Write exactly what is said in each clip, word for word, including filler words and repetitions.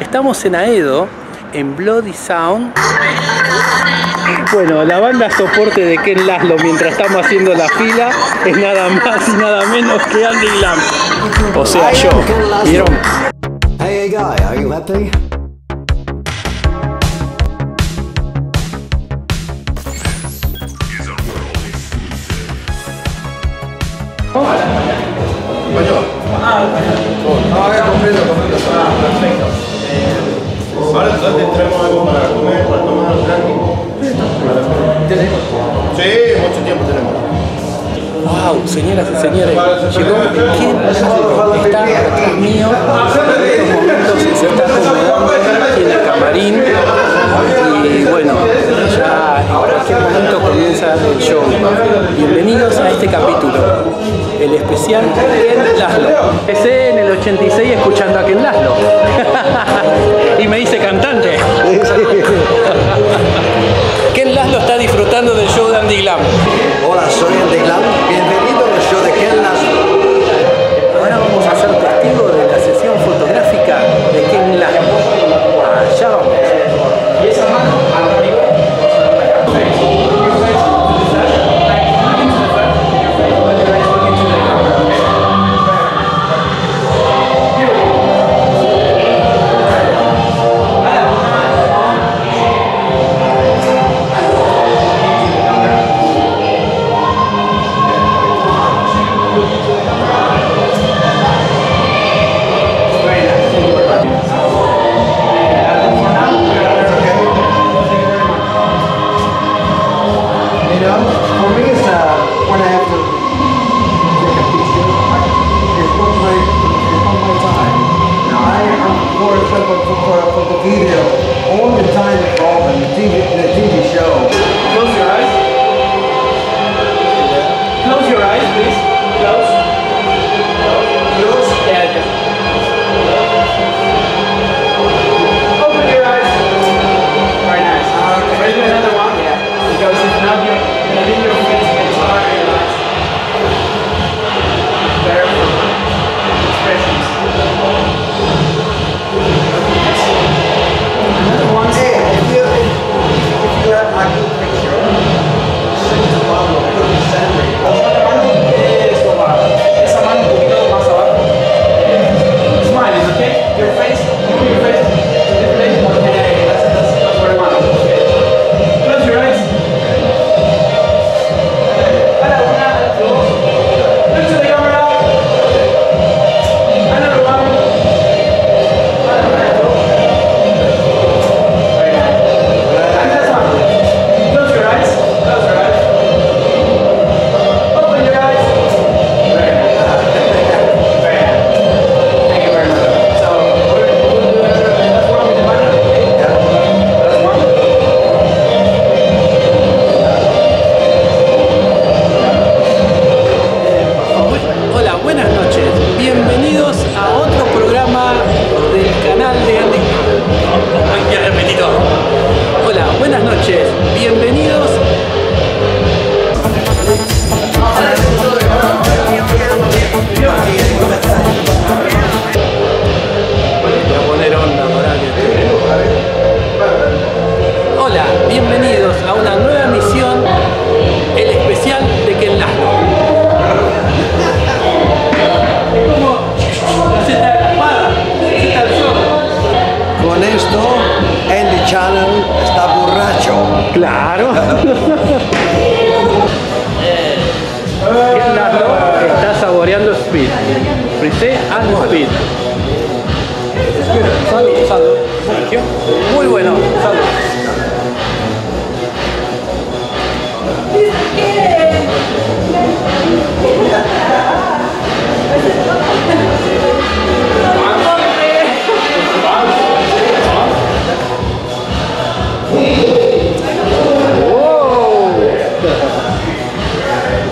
Estamos en Haedo, en Bloody Sound. Bueno, la banda soporte de Ken Laszlo mientras estamos haciendo la fila es nada más y nada menos que Andy Glam. O sea, yo. ¿Vieron? Hey guy, are you happy? Wow, señoras y señores, llegó Ken Laszlo, está atrás mío, en estos momentos se está acomodando aquí en el camarín y bueno, ya en cualquier momento comienza el show. Bienvenidos a este capítulo, el especial Ken Laszlo. Empecé en el ochenta y seis escuchando a Ken Laszlo y me hice cantante. Ken Laszlo está disfrutando del show de Andy Glam. Hola, soy Andy Glam. Bienvenido al show de Ken Laszlo. Ahora vamos a ser testigos de la sesión fotográfica de Ken Laszlo. Allá vamos. ¿Y esa mano? Muy bueno, salud. Wow.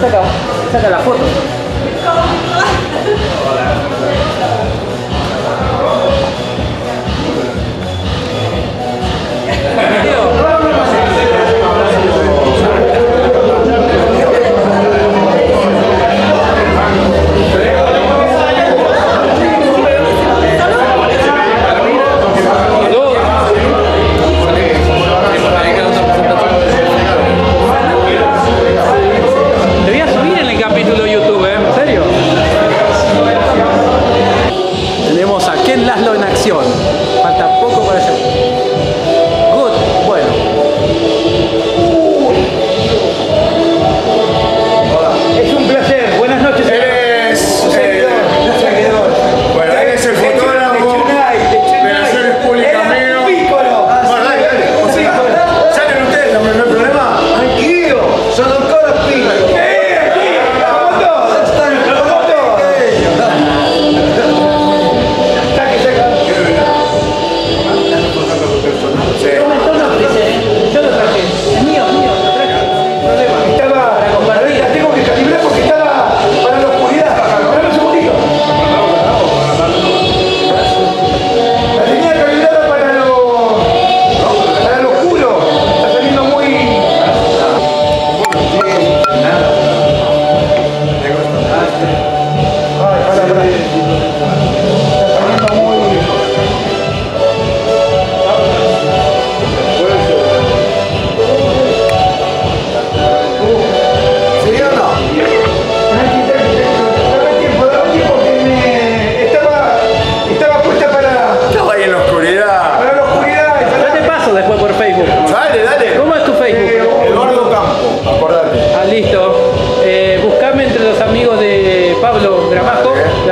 Saca, saca la foto.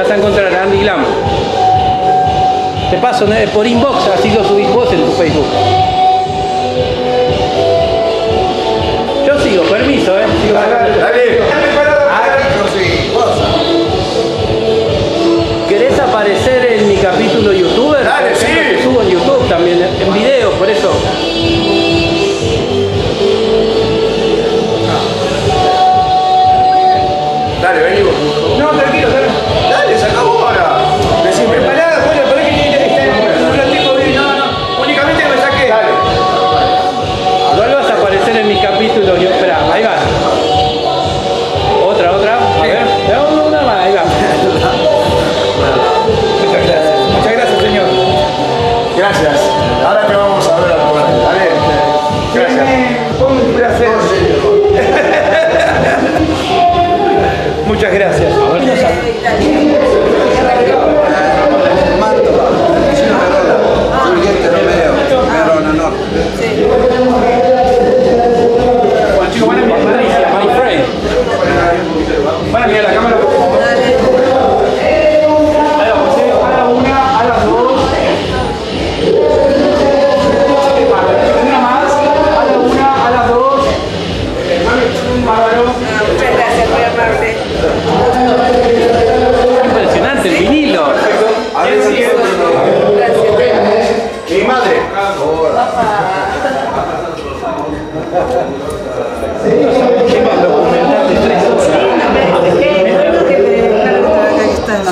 está a encontrar a Andy Glam. Te paso por inbox, así lo subís vos en tu Facebook. Yo sigo, permiso, eh. Sigo dale, dale, dale. ¿Querés aparecer en mi capítulo youtuber? Dale, sí. Te subo en YouTube también, en video, por eso. Dale, vení vos. No, tranquilo, dale. Dale, se acabó ahora. Decime, pará, bueno, pero es que tiene que estar en un platico bien. No, no, únicamente me saqué. Dale. ¿Cuál vas a aparecer en mis capítulos? Yo, espera, ahí va. Otra, otra. A ver, una, una más, ahí va. Muchas gracias. Muchas gracias, señor. Gracias. Ahora te vamos a ver a comer. Dale. Gracias. Fue un placer. Muchas gracias.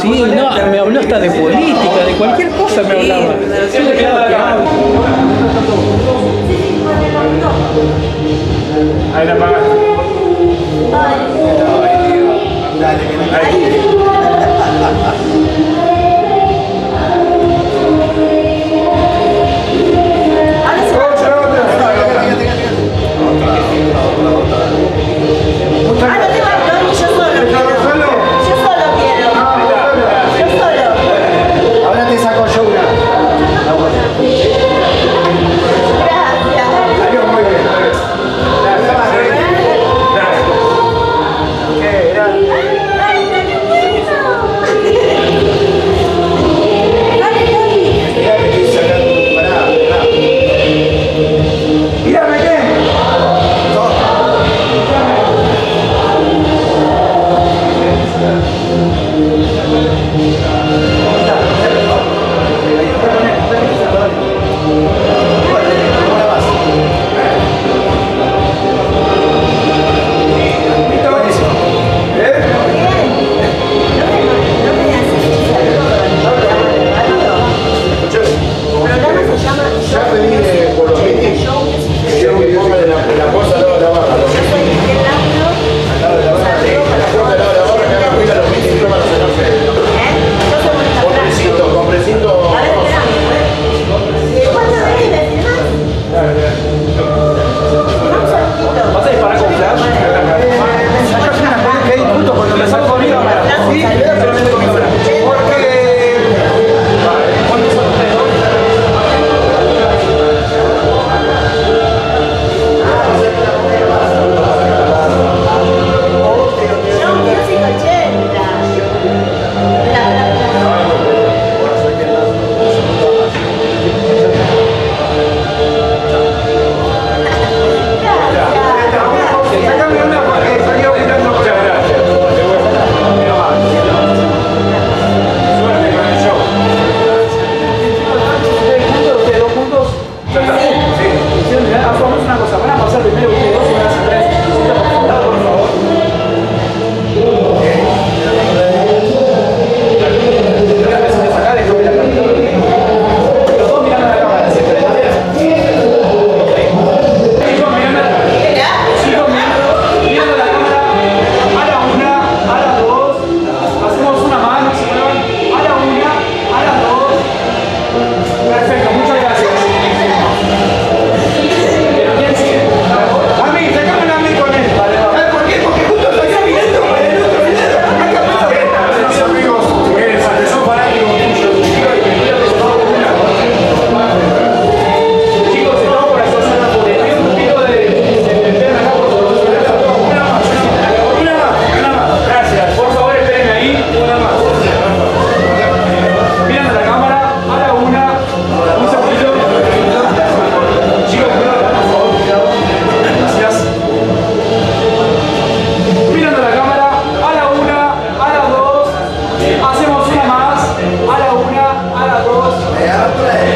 Sí, no, me habló hasta de política, de cualquier cosa me hablaba. Sí, claro que hablo. Ahí la apagaste. Ahí. Gracias.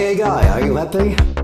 Hey guy, are you happy?